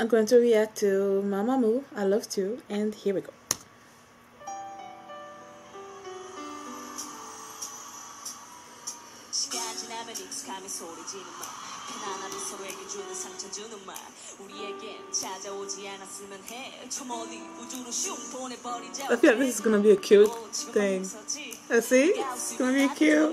I'm going to react to Mamamoo, I Love You, and here we go. I feel like this is gonna be a cute thing. I see? It's gonna be cute.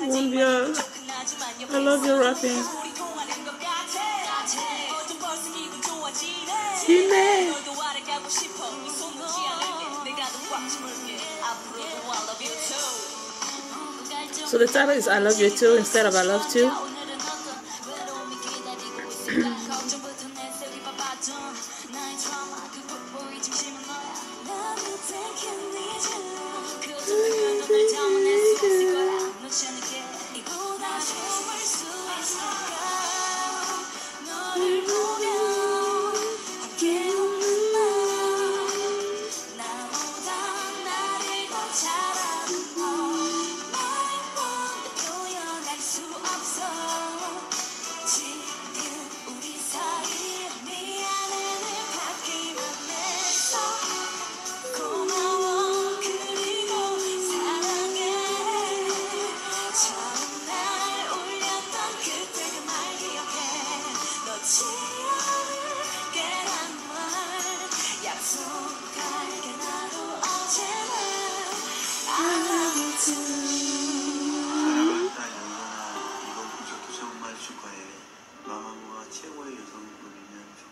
Moonbyul, I love your rapping. So the title is I Love You Too instead of I Love Too.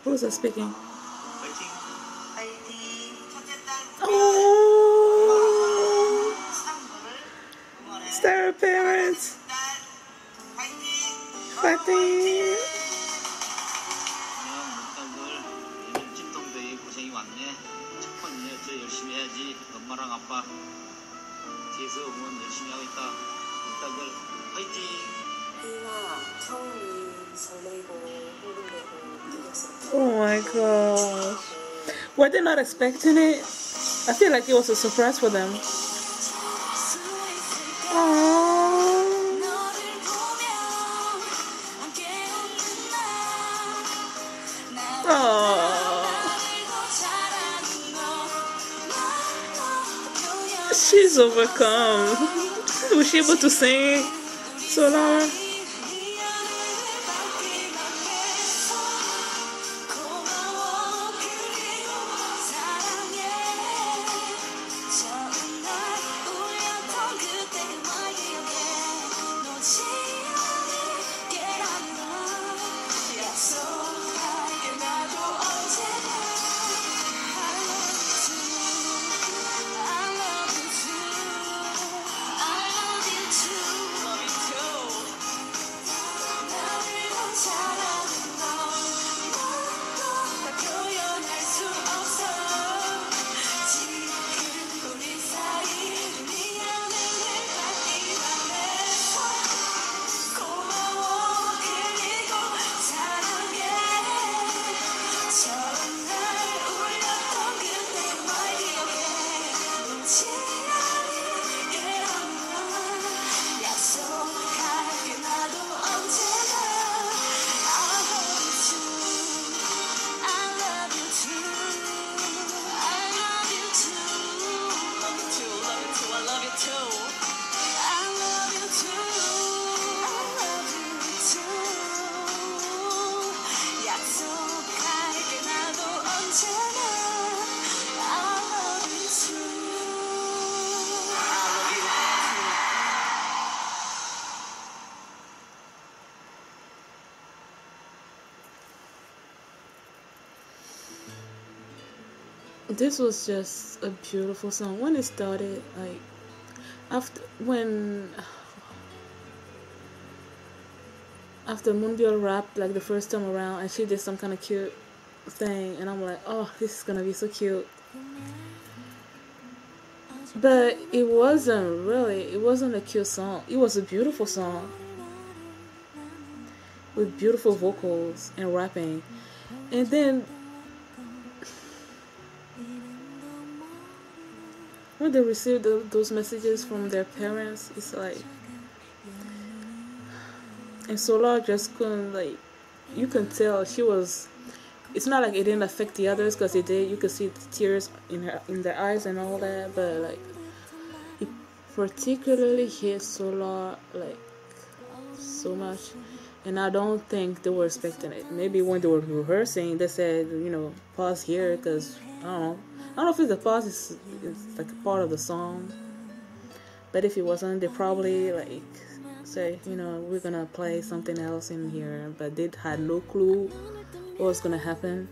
Who's that speaking? Oh, it's their parents. Fighting. Oh my gosh. Were they not expecting it? I feel like it was a surprise for them. Aww. Aww. She's overcome. Was she able to sing? Sola. I this was just a beautiful song. When it started, like, after Moonbyul rapped, like, the first time around, and she did some kind of cute thing, and I'm like, oh, this is gonna be so cute. But it wasn't really, it wasn't a cute song. It was a beautiful song with beautiful vocals and rapping. And then when they receive those messages from their parents, it's like, and Sola just couldn't, like, you can tell she was, it's not like it didn't affect the others, because it did. You could see the tears in their eyes and all that, but like it particularly hit Sola like so much, and I don't think they were expecting it. Maybe when they were rehearsing, they said, you know, pause here, because I don't know if it's a pause is like a part of the song, but if it wasn't, they probably like say, you know, we're gonna play something else in here, but they had no clue what was gonna happen.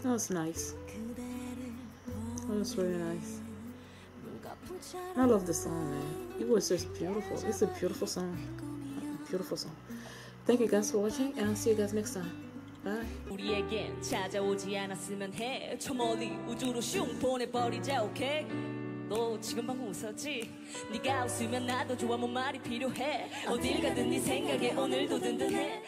That was nice. That was really nice. I love the song, man. It was just beautiful. It's a beautiful song. Beautiful song. Thank you guys for watching, and I'll see you guys next time. 우리에겐 찾아오지 않았으면 해. 저 멀리 우주로 슝 보내버리자, 오케이? 너 지금 방금 웃었지? 네가 웃으면 나도 좋아, 뭐 말이 필요해. 어딜 가든 네 생각에 오늘도 든든해.